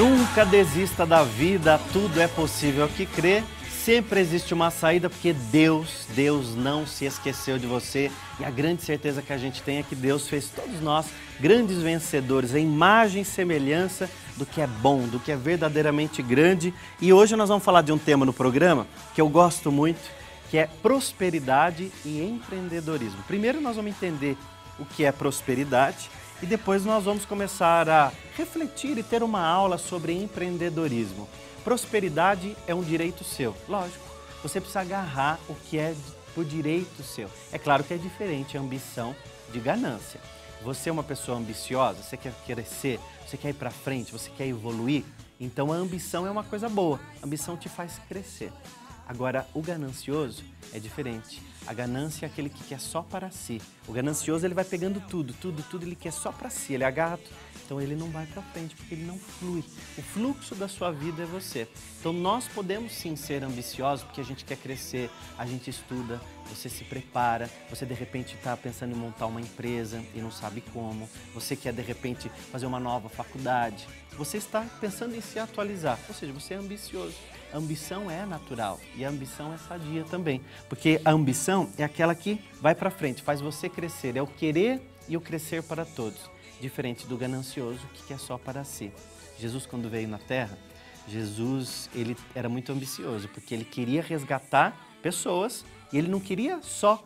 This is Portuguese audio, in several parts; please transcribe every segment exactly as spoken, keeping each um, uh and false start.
Nunca desista da vida, tudo é possível que crê. Sempre existe uma saída, porque Deus, Deus não se esqueceu de você. E a grande certeza que a gente tem é que Deus fez todos nós grandes vencedores, a imagem e semelhança do que é bom, do que é verdadeiramente grande. E hoje nós vamos falar de um tema no programa que eu gosto muito, que é prosperidade e empreendedorismo. Primeiro nós vamos entender o que é prosperidade e depois nós vamos começar a refletir e ter uma aula sobre empreendedorismo. Prosperidade é um direito seu, lógico, você precisa agarrar o que é por direito seu. É claro que é diferente a ambição de ganância. Você é uma pessoa ambiciosa, você quer crescer, você quer ir para frente, você quer evoluir, então a ambição é uma coisa boa, a ambição te faz crescer. Agora, o ganancioso é diferente. A ganância é aquele que quer só para si. O ganancioso, ele vai pegando tudo, tudo, tudo, ele quer só para si, ele agarra tudo. Então, ele não vai para frente, porque ele não flui. O fluxo da sua vida é você. Então, nós podemos sim ser ambiciosos, porque a gente quer crescer, a gente estuda, você se prepara, você de repente está pensando em montar uma empresa e não sabe como, você quer de repente fazer uma nova faculdade, você está pensando em se atualizar, ou seja, você é ambicioso. A ambição é natural e a ambição é sadia também, porque a ambição é aquela que vai para frente, faz você crescer, é o querer e o crescer para todos, diferente do ganancioso que quer só para si. Jesus, quando veio na Terra, Jesus ele era muito ambicioso, porque ele queria resgatar pessoas e ele não queria só,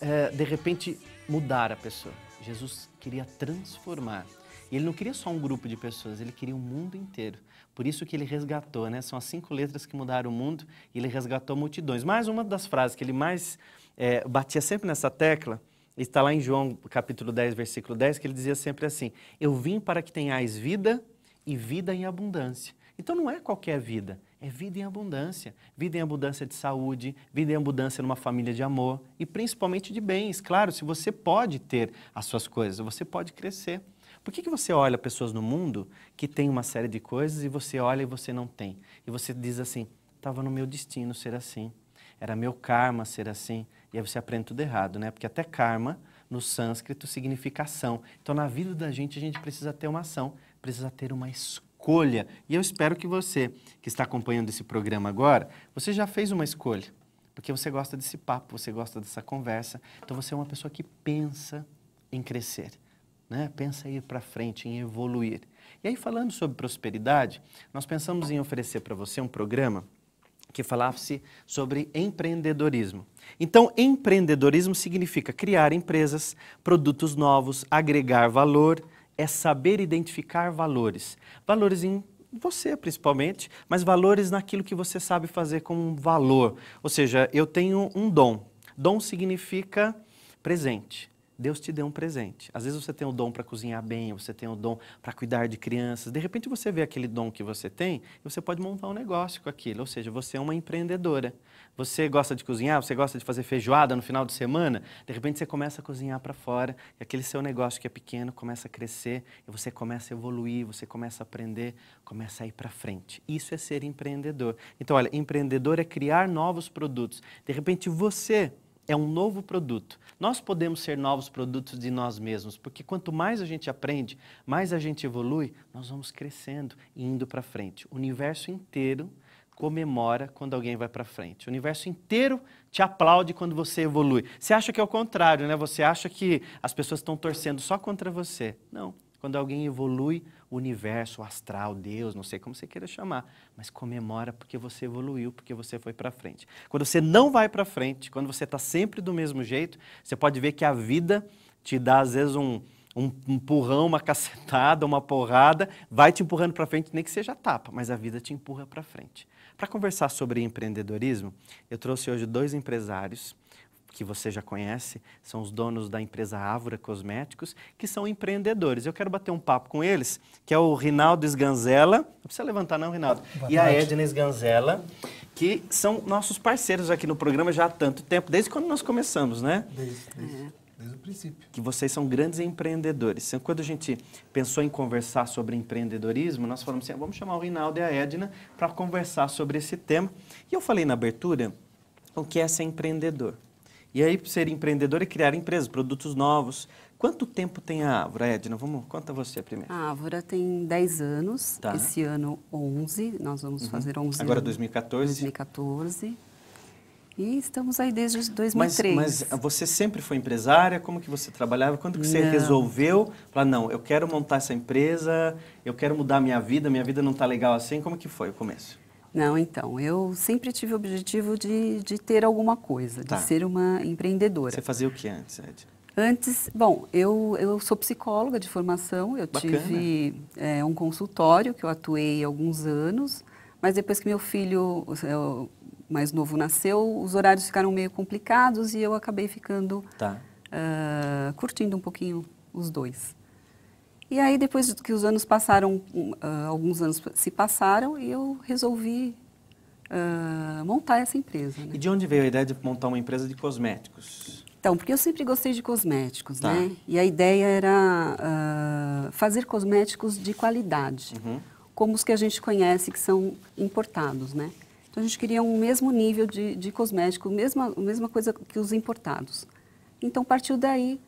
é, de repente, mudar a pessoa. Jesus queria transformar. E ele não queria só um grupo de pessoas, ele queria o mundo inteiro. Por isso que ele resgatou, né? São as cinco letras que mudaram o mundo e ele resgatou multidões. Mas uma das frases que ele mais é, batia sempre nessa tecla, está lá em João, capítulo dez, versículo dez, que ele dizia sempre assim, eu vim para que tenhais vida e vida em abundância. Então não é qualquer vida, é vida em abundância. Vida em abundância de saúde, vida em abundância numa família de amor e principalmente de bens. Claro, se você pode ter as suas coisas, você pode crescer. Por que que você olha pessoas no mundo que tem uma série de coisas e você olha e você não tem? E você diz assim, estava no meu destino ser assim, era meu karma ser assim. E aí você aprende tudo errado, né? Porque até karma, no sânscrito, significa ação. Então, na vida da gente, a gente precisa ter uma ação, precisa ter uma escolha. E eu espero que você, que está acompanhando esse programa agora, você já fez uma escolha. Porque você gosta desse papo, você gosta dessa conversa. Então, você é uma pessoa que pensa em crescer. Né? Pensa em ir para frente, em evoluir. E aí, falando sobre prosperidade, nós pensamos em oferecer para você um programa que falasse sobre empreendedorismo. Então, empreendedorismo significa criar empresas, produtos novos, agregar valor, é saber identificar valores. Valores em você, principalmente, mas valores naquilo que você sabe fazer com valor. Ou seja, eu tenho um dom. Dom significa presente. Deus te deu um presente. Às vezes você tem o dom para cozinhar bem, você tem o dom para cuidar de crianças. De repente você vê aquele dom que você tem e você pode montar um negócio com aquilo. Ou seja, você é uma empreendedora. Você gosta de cozinhar, você gosta de fazer feijoada no final de semana. De repente você começa a cozinhar para fora e aquele seu negócio que é pequeno começa a crescer e você começa a evoluir, você começa a aprender, começa a ir para frente. Isso é ser empreendedor. Então, olha, empreendedor é criar novos produtos. De repente você é um novo produto. Nós podemos ser novos produtos de nós mesmos, porque quanto mais a gente aprende, mais a gente evolui, nós vamos crescendo e indo para frente. O universo inteiro comemora quando alguém vai para frente. O universo inteiro te aplaude quando você evolui. Você acha que é o contrário, né? Você acha que as pessoas estão torcendo só contra você. Não. Quando alguém evolui, o universo, o astral, Deus, não sei como você queira chamar, mas comemora porque você evoluiu, porque você foi para frente. Quando você não vai para frente, quando você está sempre do mesmo jeito, você pode ver que a vida te dá, às vezes, um, um empurrão, uma cacetada, uma porrada, vai te empurrando para frente, nem que seja tapa, mas a vida te empurra para frente. Para conversar sobre empreendedorismo, eu trouxe hoje dois empresários que você já conhece, são os donos da empresa Ávora Cosméticos, que são empreendedores. Eu quero bater um papo com eles, que é o Rinaldo Sganzella, não precisa levantar não, Rinaldo, Boa e noite. A Edna Sganzella, que são nossos parceiros aqui no programa já há tanto tempo, desde quando nós começamos, né? Desde, desde, uhum. desde o princípio. Que vocês são grandes empreendedores. Quando a gente pensou em conversar sobre empreendedorismo, nós falamos assim, vamos chamar o Rinaldo e a Edna para conversar sobre esse tema. E eu falei na abertura o que é ser empreendedor. E aí, ser empreendedor é criar empresas, produtos novos. Quanto tempo tem a Ávora, Edna? Vamos, conta você primeiro. A Ávora tem dez anos, tá. Esse ano onze, nós vamos uhum. fazer onze agora anos. dois mil e quatorze? dois mil e quatorze. E estamos aí desde dois mil e três. Mas, mas você sempre foi empresária? Como que você trabalhava? Quando que você não. resolveu falar, não, eu quero montar essa empresa, eu quero mudar minha vida, minha vida não está legal assim? Como que foi o começo? Não, então, eu sempre tive o objetivo de, de ter alguma coisa, tá. de ser uma empreendedora. Você fazia o que antes, Edna? Antes, bom, eu, eu sou psicóloga de formação, eu Bacana. tive é, um consultório que eu atuei há alguns anos, mas depois que meu filho eu, mais novo nasceu, os horários ficaram meio complicados e eu acabei ficando tá. uh, curtindo um pouquinho os dois. E aí, depois que os anos passaram, uh, alguns anos se passaram e eu resolvi uh, montar essa empresa. Né? E de onde veio a ideia de montar uma empresa de cosméticos? Então, porque eu sempre gostei de cosméticos, tá. né? E a ideia era uh, fazer cosméticos de qualidade, uhum. como os que a gente conhece, que são importados, né? Então, a gente queria o um mesmo nível de, de cosmético, a mesma, mesma coisa que os importados. Então, partiu daí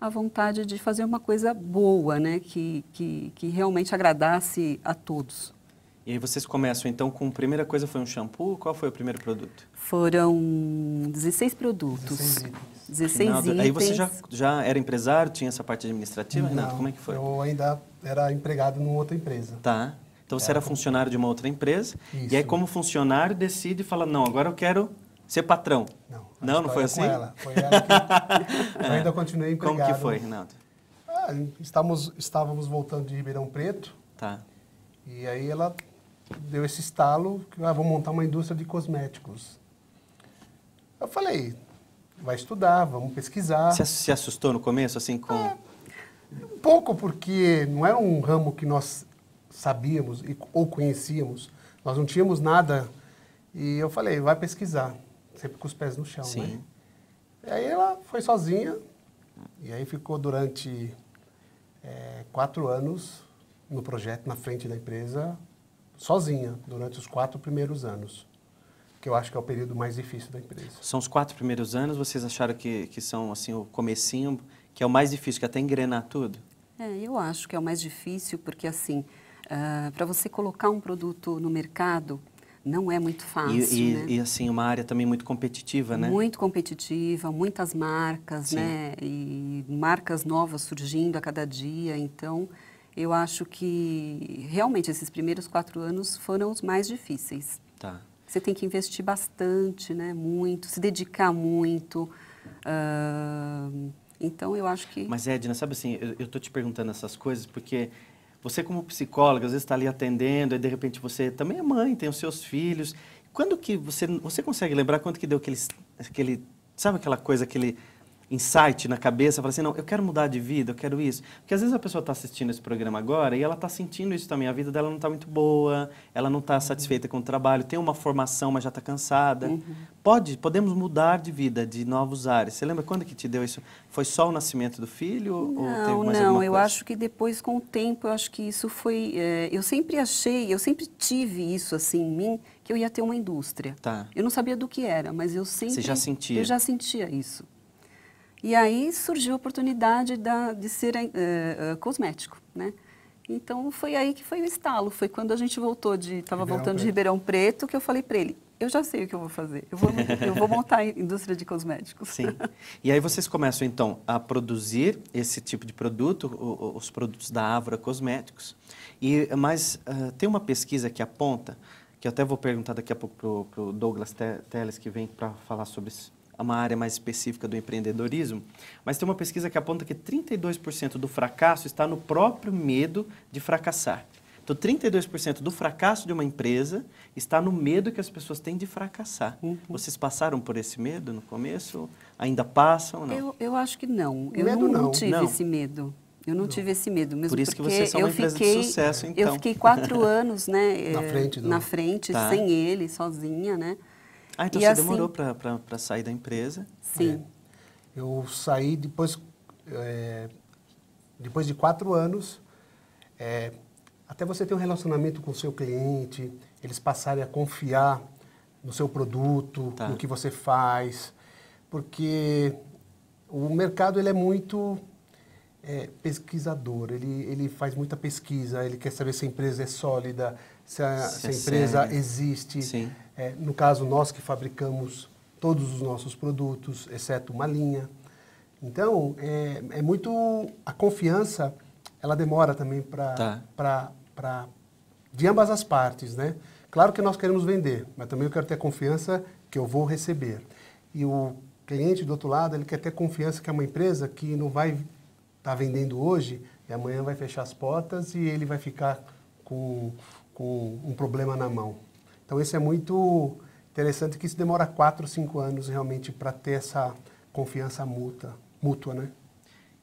a vontade de fazer uma coisa boa, né, que, que, que realmente agradasse a todos. E aí vocês começam, então, com a primeira coisa foi um shampoo, qual foi o primeiro produto? Foram dezesseis produtos, dezesseis, dezesseis Rinaldo, itens. Aí você já, já era empresário, tinha essa parte administrativa, Não, Renato, como é que foi? Eu ainda era empregado numa outra empresa. Tá. Então você era funcionário de uma outra empresa, Isso. e aí como funcionário decide e fala, não, agora eu quero ser patrão. Não, não, não foi assim? Ela. Foi ela que eu ainda continuei empregado. Como que foi, Rinaldo? Ah, estávamos, estávamos voltando de Ribeirão Preto, tá. e aí ela deu esse estalo, que ah, vou montar uma indústria de cosméticos. Eu falei, vai estudar, vamos pesquisar. Você se assustou no começo, assim, com... Ah, um pouco, porque não era um ramo que nós... sabíamos e, ou conhecíamos, nós não tínhamos nada. E eu falei, vai pesquisar, sempre com os pés no chão, Sim. né? E aí ela foi sozinha, e aí ficou durante é, quatro anos no projeto, na frente da empresa, sozinha, durante os quatro primeiros anos, que eu acho que é o período mais difícil da empresa. São os quatro primeiros anos, vocês acharam que, que são assim, o comecinho, que é o mais difícil, que até engrenar tudo? É, eu acho que é o mais difícil, porque assim... Uh, para você colocar um produto no mercado, não é muito fácil, e, e, né? E, assim, uma área também muito competitiva, né? Muito competitiva, muitas marcas, Sim. né? E marcas novas surgindo a cada dia. Então, eu acho que, realmente, esses primeiros quatro anos foram os mais difíceis. Tá. Você tem que investir bastante, né? Muito, se dedicar muito. Uh, então, eu acho que... Mas, Edna, sabe assim, eu, eu tô te perguntando essas coisas porque... Você como psicóloga, às vezes está ali atendendo, e de repente você também é mãe, tem os seus filhos. Quando que você, você consegue lembrar quando que deu aquele, aquele, sabe aquela coisa, aquele insight na cabeça? Fala assim, não, eu quero mudar de vida, eu quero isso. Porque às vezes a pessoa está assistindo esse programa agora e ela está sentindo isso também. A vida dela não está muito boa, ela não está satisfeita com o trabalho, tem uma formação, mas já está cansada. Uhum. Pode, podemos mudar de vida, de novos ares. Você lembra quando que te deu isso? Foi só o nascimento do filho? Não, ou teve mais alguma coisa? Não, eu acho que depois, com o tempo, eu acho que isso foi... É, eu sempre achei, eu sempre tive isso assim em mim, que eu ia ter uma indústria. Tá. Eu não sabia do que era, mas eu sempre... Você já sentia? Eu já sentia isso. E aí surgiu a oportunidade da, de ser uh, uh, cosmético, né? Então, foi aí que foi o estalo. Foi quando a gente voltou de... Estava voltando de Ribeirão Preto, que eu falei para ele, eu já sei o que eu vou fazer. Eu vou, eu vou montar a indústria de cosméticos. Sim. E aí vocês começam, então, a produzir esse tipo de produto, o, os produtos da Ávora Cosméticos. E, mas uh, tem uma pesquisa que aponta, que eu até vou perguntar daqui a pouco para o Douglas Teles, que vem para falar sobre isso. Uma área mais específica do empreendedorismo, mas tem uma pesquisa que aponta que trinta e dois por cento do fracasso está no próprio medo de fracassar. Então, trinta e dois por cento do fracasso de uma empresa está no medo que as pessoas têm de fracassar. Uhum. Vocês passaram por esse medo no começo? Ainda passam ou não? Eu, eu acho que não. Eu medo não, não tive não. esse medo. Eu não, não tive esse medo. Mesmo por isso que vocês são uma empresa fiquei, de sucesso, então. Eu fiquei quatro anos né, na frente, do... na frente tá. sem ele, sozinha, né? Ah, então e você assim, demorou para sair da empresa? Sim. É. Eu saí depois, é, depois de quatro anos, é, até você ter um relacionamento com o seu cliente, eles passarem a confiar no seu produto, tá. no que você faz, porque o mercado ele é muito é, pesquisador, ele, ele faz muita pesquisa, ele quer saber se a empresa é sólida, se a, se a empresa é existe. Sim. É, no caso, nós que fabricamos todos os nossos produtos, exceto uma linha. Então, é, é muito... A confiança, ela demora também para... Tá. Pra, pra, de ambas as partes, né? Claro que nós queremos vender, mas também eu quero ter confiança que eu vou receber. E o cliente do outro lado, ele quer ter confiança que é uma empresa que não vai estar tá vendendo hoje e amanhã vai fechar as portas e ele vai ficar com, com um problema na mão. Então, isso é muito interessante, que isso demora quatro, cinco anos realmente para ter essa confiança mútua, mútua, né?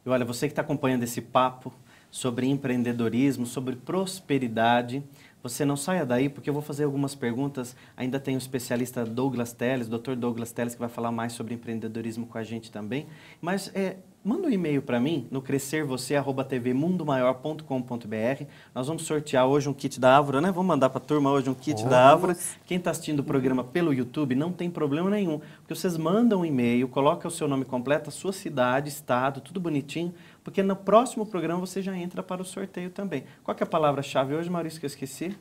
E olha, você que está acompanhando esse papo sobre empreendedorismo, sobre prosperidade, você não saia daí, porque eu vou fazer algumas perguntas. Ainda tem o especialista Douglas Teles, doutor Douglas Teles, que vai falar mais sobre empreendedorismo com a gente também. Mas é, manda um e-mail para mim no crescer você arroba tv mundo maior ponto com ponto br. Nós vamos sortear hoje um kit da Ávora, né? Vamos mandar para a turma hoje um kit oh, da Ávora. Nossa. Quem está assistindo o programa pelo YouTube não tem problema nenhum, porque vocês mandam um e-mail, coloca o seu nome completo, a sua cidade, estado, tudo bonitinho, porque no próximo programa você já entra para o sorteio também. Qual que é a palavra-chave hoje, Maurício, que eu esqueci?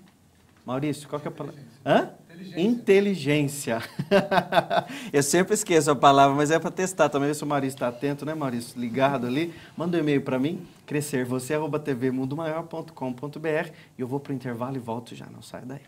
Maurício, qual que é a palavra? Hã? Inteligência. Inteligência. Eu sempre esqueço a palavra, mas é para testar também. Se o Maurício está atento, né, Maurício? Ligado ali. Manda um e-mail para mim, crescer você arroba tv mundo maior ponto com ponto br. E eu vou para o intervalo e volto já. Não sai daí.